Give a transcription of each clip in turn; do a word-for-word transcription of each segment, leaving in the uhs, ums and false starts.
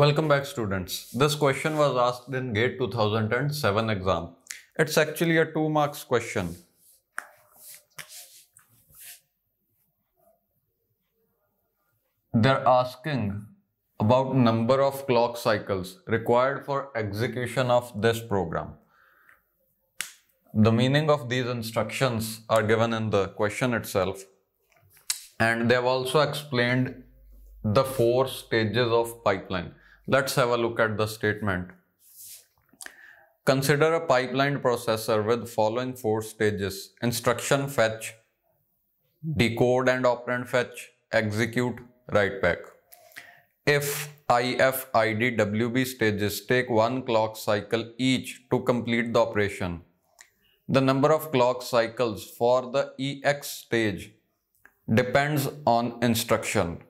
Welcome back students. This question was asked in GATE two thousand seven exam. It's actually a two marks question. They're asking about number of clock cycles required for execution of this program. The meaning of these instructions are given in the question itself, and they have also explained the four stages of pipeline. Let's have a look at the statement. Consider a pipeline processor with following four stages: instruction fetch, decode and operand fetch, execute, write back. If I F, I D, W B stages take one clock cycle each to complete the operation, the number of clock cycles for the E X stage depends on instruction.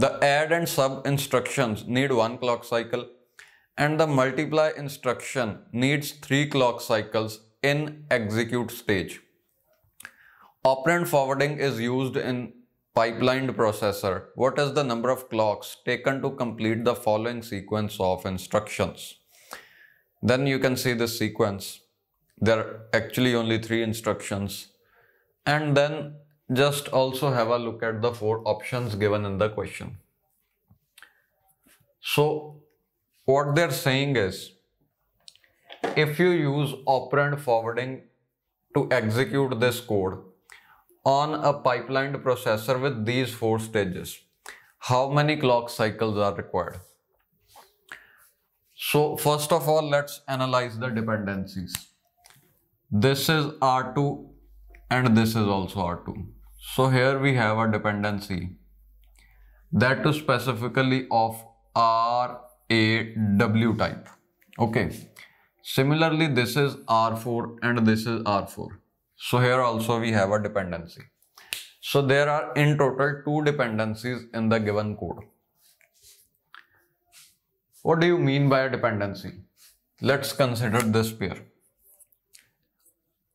The add and sub instructions need one clock cycle, and the multiply instruction needs three clock cycles in execute stage. Operand forwarding is used in pipelined processor. What is the number of clocks taken to complete the following sequence of instructions? Then you can see the sequence. There are actually only three instructions. And then just also have a look at the four options given in the question. So what they're saying is, if you use operand forwarding to execute this code on a pipelined processor with these four stages, how many clock cycles are required? So first of all, let's analyze the dependencies. This is R two and this is also R two. So here we have a dependency, that too specifically of R A W type. Okay. Similarly, this is R four and this is R four. So here also we have a dependency. So there are in total two dependencies in the given code. What do you mean by a dependency? Let's consider this pair.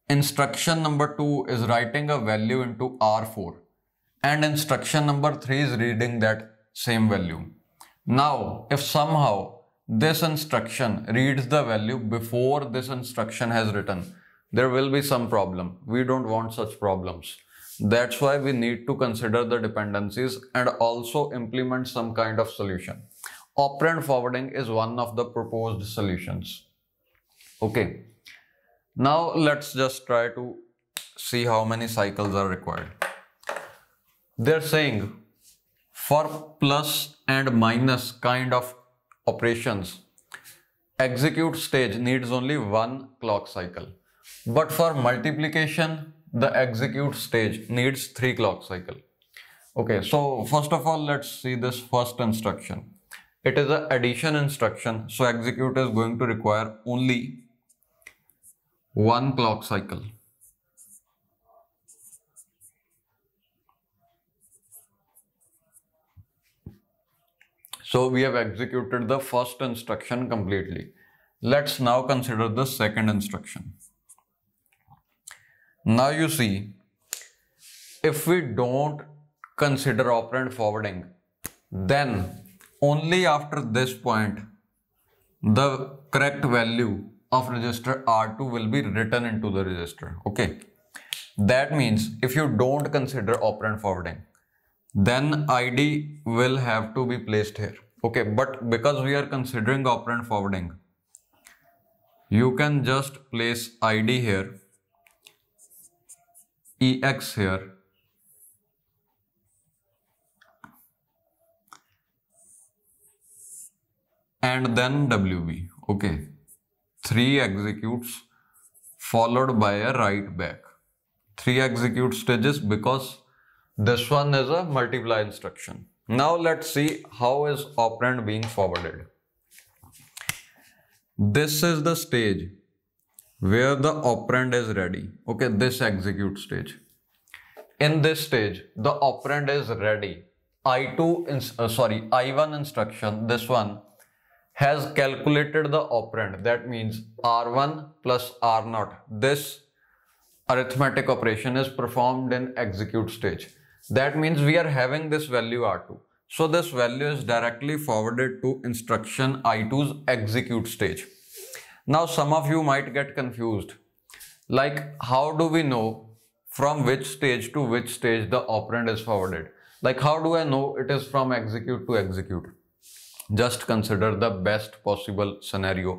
Instruction number two is writing a value into R four, and instruction number three is reading that same value. Now, if somehow this instruction reads the value before this instruction has written, there will be some problem. We don't want such problems. That's why we need to consider the dependencies and also implement some kind of solution. Operand forwarding is one of the proposed solutions. Okay. Now let's just try to see how many cycles are required. They're saying for plus and minus kind of operations, execute stage needs only one clock cycle. But for multiplication, the execute stage needs three clock cycle. Okay, so first of all, let's see this first instruction. It is an addition instruction, so execute is going to require only one clock cycle. So we have executed the first instruction completely. Let's now consider the second instruction. Now you see, if we don't consider operand forwarding, then only after this point the correct value of register R two will be written into the register. Okay. That means if you don't consider operand forwarding, then I D will have to be placed here. Okay. But because we are considering operand forwarding, you can just place I D here, E X here, and then W B. Okay. Three executes followed by a write back. Three execute stages because this one is a multiply instruction. Now let's see how is operand being forwarded. This is the stage where the operand is ready. Okay, this execute stage. In this stage, the operand is ready. I two, ins uh, sorry, I one instruction, this one, has calculated the operand. That means R one plus R zero. This arithmetic operation is performed in execute stage. That means we are having this value R two. So this value is directly forwarded to instruction I two's execute stage. Now some of you might get confused, like how do we know from which stage to which stage the operand is forwarded? Like how do I know it is from execute to execute? Just consider the best possible scenario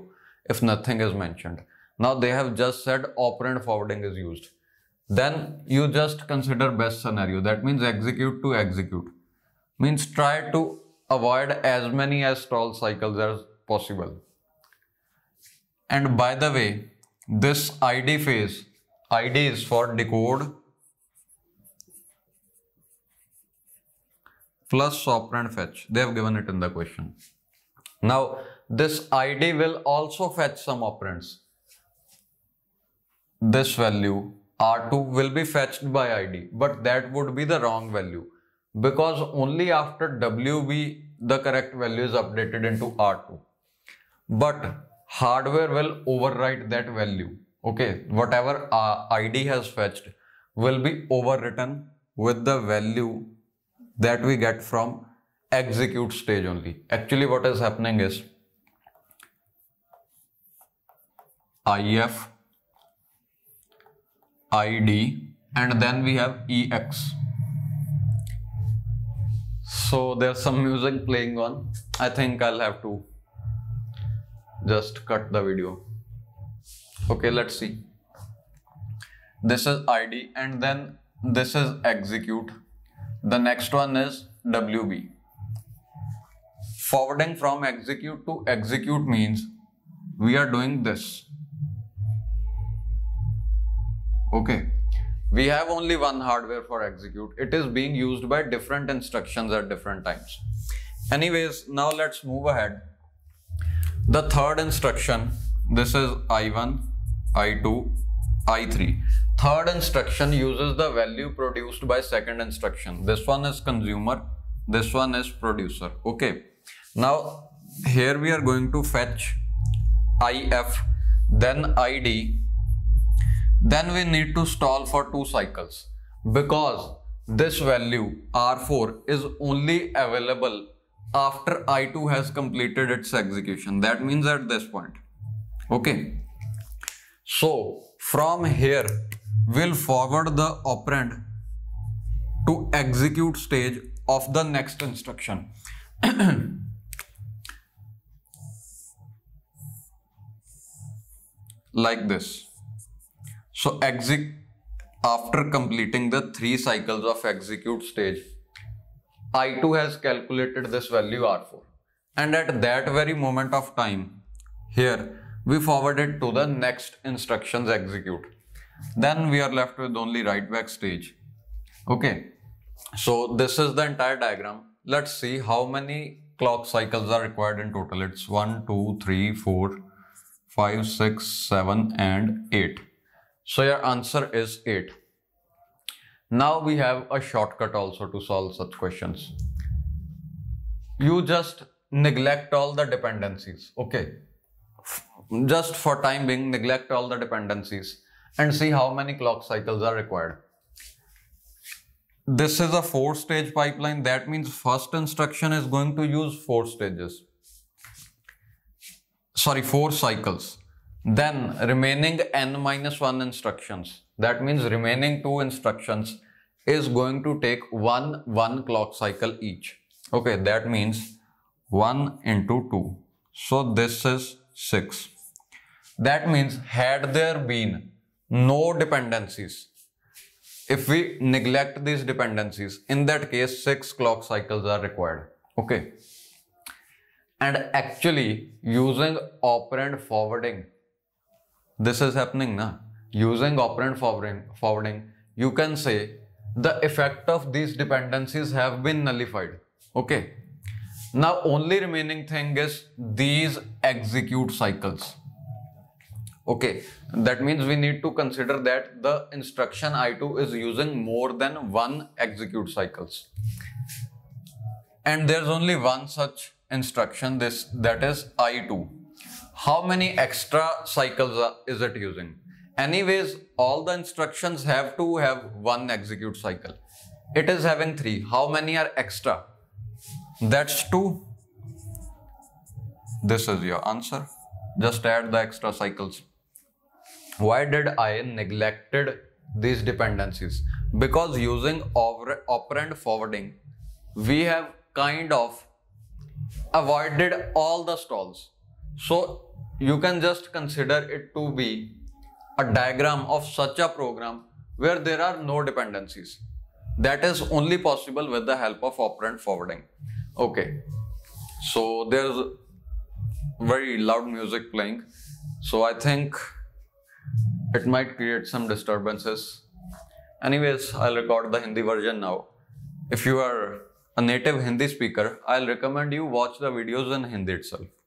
if nothing is mentioned. Now they have just said operand forwarding is used. Then you just consider best scenario. That means execute to execute. Means try to avoid as many as stall cycles as possible. And by the way, this I D phase, I D is for decode plus operand fetch. They have given it in the question. Now, this I D will also fetch some operands. This value R two will be fetched by I D, but that would be the wrong value because only after W B the correct value is updated into R two. But hardware will overwrite that value. Okay, whatever uh, I D has fetched will be overwritten with the value that we get from execute stage only. Actually, what is happening is I F, I D, and then we have E X. So there's some music playing on. I think I'll have to just cut the video. Okay, let's see. This is I D and then this is execute. The next one is W B. Forwarding from execute to execute means we are doing this. Okay. We have only one hardware for execute. It is being used by different instructions at different times. Anyways, now let's move ahead. The third instruction, this is I one, I two, I three. Third instruction uses the value produced by second instruction. This one is consumer, this one is producer. Okay. Now here we are going to fetch I F, then I D. Then we need to stall for two cycles because this value R four is only available after I two has completed its execution. That means at this point. Okay. So from here, we'll forward the operand to execute stage of the next instruction. Like this. So exec after completing the three cycles of execute stage, I two has calculated this value R four. And at that very moment of time, here, we forward it to the next instructions execute. Then we are left with only write back stage. Okay. So this is the entire diagram. Let's see how many clock cycles are required in total. It's one, two, three, four, five, six, seven, and eight. So your answer is eight. Now we have a shortcut also to solve such questions. You just neglect all the dependencies. Okay. Just for time being, neglect all the dependencies and see how many clock cycles are required. This is a four stage pipeline. That means first instruction is going to use four stages. Sorry, four cycles. Then remaining n minus one instructions. That means remaining two instructions is going to take one, one clock cycle each. Okay, that means one into two. So this is six. That means had there been no dependencies, if we neglect these dependencies, in that case, six clock cycles are required. Okay. And actually using operand forwarding, this is happening na. Using operand forwarding, forwarding, you can say the effect of these dependencies have been nullified. Okay. Now only remaining thing is these execute cycles. Okay, that means we need to consider that the instruction I two is using more than one execute cycles. And there's only one such instruction, this that is I two. How many extra cycles are, is it using? Anyways, all the instructions have to have one execute cycle. It is having three. How many are extra? That's two. This is your answer. Just add the extra cycles. Why did I neglected these dependencies? Because using operand forwarding, we have kind of avoided all the stalls. So you can just consider it to be a diagram of such a program where there are no dependencies. That is only possible with the help of operand forwarding. Okay, so there's very loud music playing. So I think it might create some disturbances. Anyways, I'll record the Hindi version now. If you are a native Hindi speaker, I'll recommend you watch the videos in Hindi itself.